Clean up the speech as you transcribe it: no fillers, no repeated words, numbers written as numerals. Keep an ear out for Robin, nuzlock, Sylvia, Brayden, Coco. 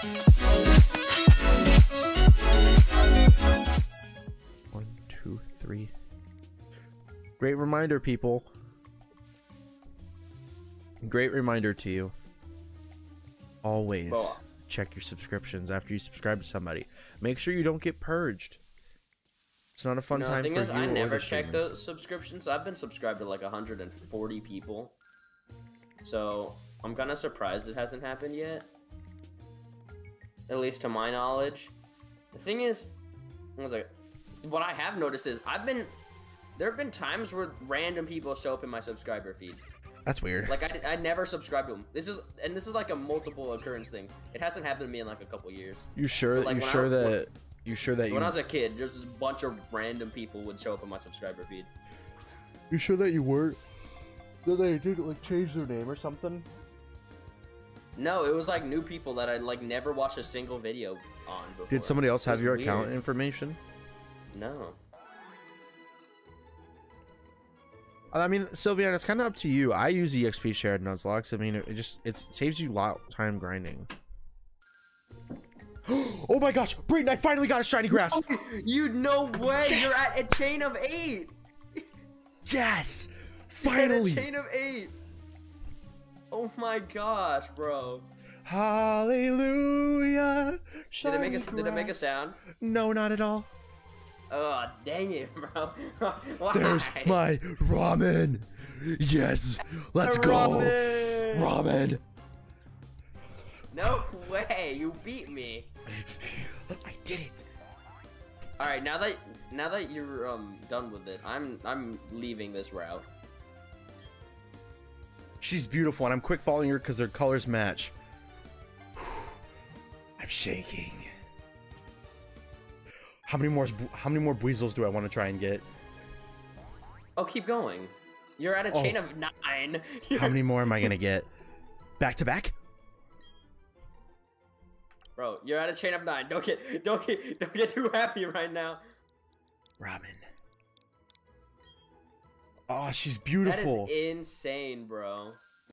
1, 2, 3. Great reminder, people. Great reminder to you. Always check your subscriptions after you subscribe to somebody. Make sure you don't get purged. It's not a fun time for you. The thing is, I never check those subscriptions. I've been subscribed to like 140 people. So I'm kind of surprised it hasn't happened yet. At least to my knowledge. The thing is, what I have noticed is there have been times where random people show up in my subscriber feed. That's weird. Like, I never subscribed to them. This is like a multiple occurrence thing. It hasn't happened to me in like a couple years. You sure? Like, when I was a kid, there's a bunch of random people would show up in my subscriber feed. You sure that you weren't? That they didn't like change their name or something? No, it was like new people that I like never watched a single video on before. Did somebody else have your account information? No. I mean, Sylvia, it's kind of up to you. I use EXP shared nuzlocks. I mean, it saves you a lot of time grinding. Oh my gosh, Brayden, I finally got a shiny grass. Oh, no way. Yes. You're at a chain of 8. Yes, finally. You're at a chain of 8. Oh my gosh, bro. Hallelujah. Did it make a sound? No, not at all. Oh, dang it, bro. Why? There's my ramen. Yes, let's go. Ramen. No way, you beat me. I did it. All right, now that you're done with it, I'm leaving this route. She's beautiful, and I'm quick following her because their colors match. I'm shaking. How many more Buizos do I want to try and get? Oh, keep going. You're at a chain of 9. How many more am I gonna get? Back to back? Bro, you're at a chain of 9. Don't get too happy right now. Robin. Oh, she's beautiful. That is insane, bro.